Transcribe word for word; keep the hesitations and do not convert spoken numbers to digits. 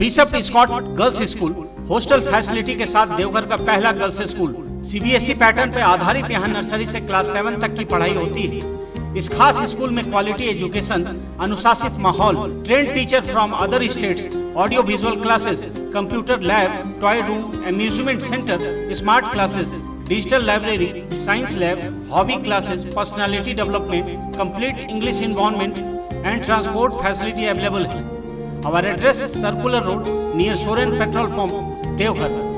Bishop Scott girls school hostel facility के साथ देवघर का पहला गर्ल्स स्कूल सीबीएसई पैटर्न पे आधारित यहाँ नर्सरी से क्लास सेवन तक की पढ़ाई होती है। इस खास स्कूल में क्वालिटी एजुकेशन, अनुशासित माहौल, trained teacher from other states, audio visual classes, computer lab, toy room, amusement centre, smart classes, digital library, science lab, hobby classes, personality development, complete English environment and transport facility available है। हमारा address circular road near Soren petrol pump Deoghar.